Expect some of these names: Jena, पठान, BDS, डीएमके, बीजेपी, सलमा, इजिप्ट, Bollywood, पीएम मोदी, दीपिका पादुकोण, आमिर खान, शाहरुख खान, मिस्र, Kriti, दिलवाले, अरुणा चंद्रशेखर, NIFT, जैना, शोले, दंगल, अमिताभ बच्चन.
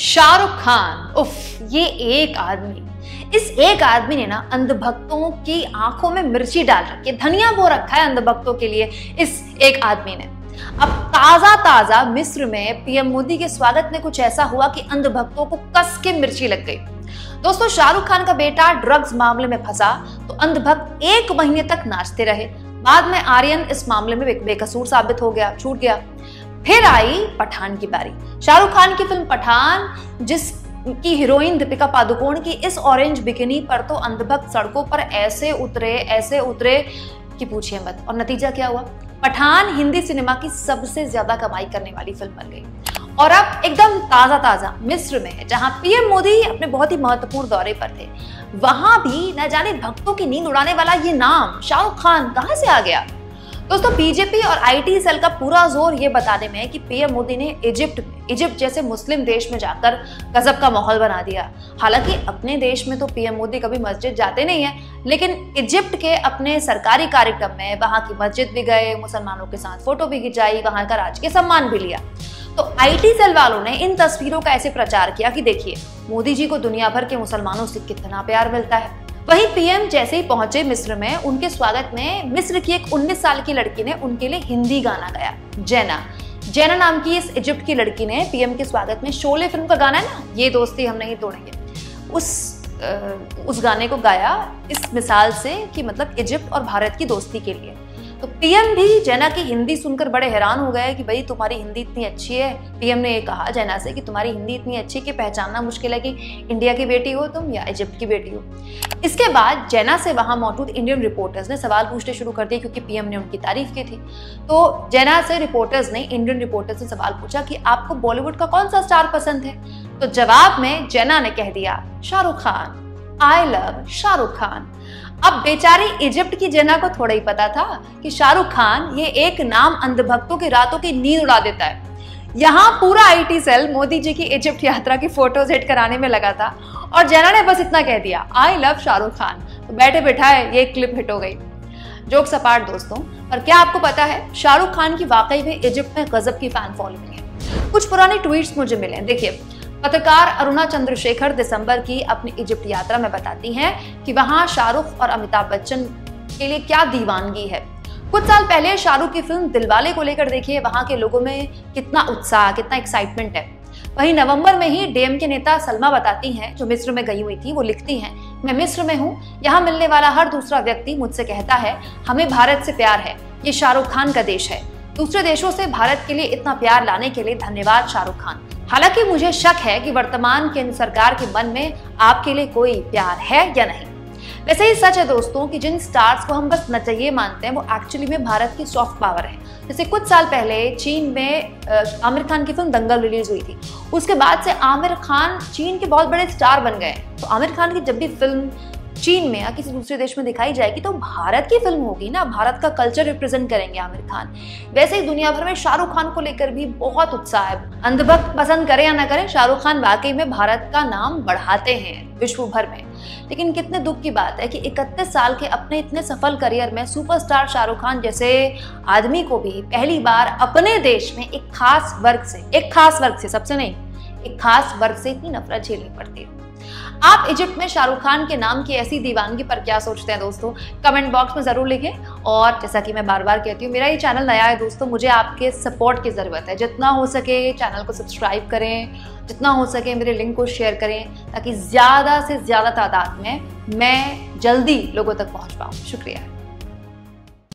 शाहरुख खान, उफ, ये एक आदमी, इस एक आदमी ने ना अंधभक्तों की आंखों में मिर्ची डाल रखी है, धनिया बो रखा है अंधभक्तों के लिए इस एक आदमी ने। अब ताजा ताजा मिस्र में पीएम मोदी के स्वागत में कुछ ऐसा हुआ कि अंधभक्तों को कस के मिर्ची लग गई। दोस्तों, शाहरुख खान का बेटा ड्रग्स मामले में फंसा तो अंधभक्त 1 महीने तक नाचते रहे। बाद में आर्यन इस मामले में बेकसूर साबित हो गया, छूट गया। फिर आई पठान की बारी। शाहरुख खान की फिल्म पठान, जिसकी हीरोइन दीपिका पादुकोण की इस ऑरेंज बिकिनी पर तो अंधभक्त सड़कों पर ऐसे उतरे कि पूछिए मत। और नतीजा क्या हुआ? पठान हिंदी सिनेमा की सबसे ज्यादा कमाई करने वाली फिल्म बन गई। और अब एकदम ताजा ताजा मिस्र में है, जहां पीएम मोदी अपने बहुत ही महत्वपूर्ण दौरे पर थे, वहां भी न जाने भक्तों की नींद उड़ाने वाला ये नाम शाहरुख खान कहां से आ गया। दोस्तों, बीजेपी और आईटी सेल का पूरा जोर ये बताने में है कि पीएम मोदी ने इजिप्ट जैसे मुस्लिम देश में जाकर गजब का माहौल बना दिया। हालांकि अपने देश में तो पीएम मोदी कभी मस्जिद जाते नहीं है, लेकिन इजिप्ट के अपने सरकारी कार्यक्रम में वहां की मस्जिद भी गए, मुसलमानों के साथ फोटो भी खिंचाई, वहां का राजकीय सम्मान भी लिया। तो आईटी सेल वालों ने इन तस्वीरों का ऐसे प्रचार किया कि देखिए मोदी जी को दुनिया भर के मुसलमानों से कितना प्यार मिलता है। वहीं पीएम जैसे ही पहुंचे मिस्र में, उनके स्वागत में मिस्र की एक 19 साल की लड़की ने उनके लिए हिंदी गाना गाया। जैना नाम की इस इजिप्ट की लड़की ने पीएम के स्वागत में शोले फिल्म का गाना है ना, ये दोस्ती हम नहीं तोड़ेंगे, उस गाने को गाया इस मिसाल से कि मतलब इजिप्ट और भारत की दोस्ती के लिए। तो पीएम भी जैना की हिंदी सुनकर बड़े हैरान हो गए कि भाई तुम्हारी हिंदी इतनी अच्छी है। पीएम ने ये कहा जैना से कि तुम्हारी हिंदी इतनी अच्छी कि पहचानना मुश्किल है कि इंडिया की बेटी हो तुम या इजिप्ट की बेटी हो। इसके बाद जैना से वहां मौजूद इंडियन रिपोर्टर्स ने सवाल पूछने शुरू कर दिए, क्योंकि पीएम ने उनकी तारीफ की थी। तो जैना से इंडियन रिपोर्टर्स ने सवाल पूछा कि आपको बॉलीवुड का कौन सा स्टार पसंद है। तो जवाब में जैना ने कह दिया शाहरुख खान, आई लव शाहरुख खान। अब बेचारी इजिप्ट की जैना को थोड़ा ही पता था कि शाहरुख खान ये एक नाम अंधभक्तों की रातों की नींद उड़ा देता है। यहाँ पूरा आईटी सेल मोदी जी की इजिप्ट यात्रा की फोटोज हिट कराने में लगा था और जैना ने बस इतना कह दिया, आई लव शाहरुख खान। तो बैठे बिठाए ये क्लिप हिट हो गई। जोक सपाट दोस्तों, पर क्या आपको पता है शाहरुख खान की वाकई में इजिप्ट में गजब की फैन फॉलोइंग है। कुछ पुराने ट्वीट्स मुझे मिले, देखिए। पत्रकार अरुणा चंद्रशेखर दिसंबर की अपनी इजिप्ट यात्रा में बताती हैं कि वहां शाहरुख और अमिताभ बच्चन के लिए क्या दीवानगी है। कुछ साल पहले शाहरुख की फिल्म दिलवाले को लेकर देखिए वहां के लोगों में कितना उत्साह, कितना एक्साइटमेंट है। वहीं नवंबर में ही डीएमके नेता सलमा बताती हैं, जो मिस्र में गई हुई थी, वो लिखती हैं, मैं मिस्र में हूँ, यहाँ मिलने वाला हर दूसरा व्यक्ति मुझसे कहता है हमें भारत से प्यार है, ये शाहरुख खान का देश है। दूसरे देशों से भारत के लिए इतना प्यार लाने के लिए धन्यवाद शाहरुख खान। हालांकि मुझे शक है कि वर्तमान केंद्र सरकार के मन में आपके लिए कोई प्यार है या नहीं। वैसे ही सच है दोस्तों कि जिन स्टार्स को हम बस नचइये मानते हैं वो एक्चुअली में भारत की सॉफ्ट पावर है। जैसे कुछ साल पहले चीन में आमिर खान की फिल्म दंगल रिलीज हुई थी, उसके बाद से आमिर खान चीन के बहुत बड़े स्टार बन गए। तो आमिर खान की जब भी फिल्म चीन में या किसी दूसरे देश में दिखाई जाएगी तो भारत की फिल्म होगी ना, भारत का कल्चर रिप्रेजेंट करेंगे आमिर खान। वैसे ही दुनिया भर में शाहरुख खान को लेकर भी बहुत उत्साह है। अंधभक्त पसंद करें या ना करें, शाहरुख खान वाकई में भारत का नाम बढ़ाते हैं विश्व भर में। लेकिन कितने दुख की बात है कि 31 साल के अपने इतने सफल करियर में सुपरस्टार शाहरुख खान जैसे आदमी को भी पहली बार अपने देश में एक खास वर्ग से सबसे नहीं, एक खास वर्ग से इतनी नफरत झेलनी पड़ती है। आप इजिप्ट में शाहरुख खान के नाम की ऐसी दीवानगी पर क्या सोचते हैं दोस्तों, कमेंट बॉक्स में जरूर लिखें। और जैसा कि मैं बार बार कहती हूँ, मेरा ये चैनल नया है दोस्तों, मुझे आपके सपोर्ट की ज़रूरत है। जितना हो सके चैनल को सब्सक्राइब करें, जितना हो सके मेरे लिंक को शेयर करें, ताकि ज़्यादा से ज़्यादा तादाद में मैं जल्दी लोगों तक पहुँच पाऊँ। शुक्रिया।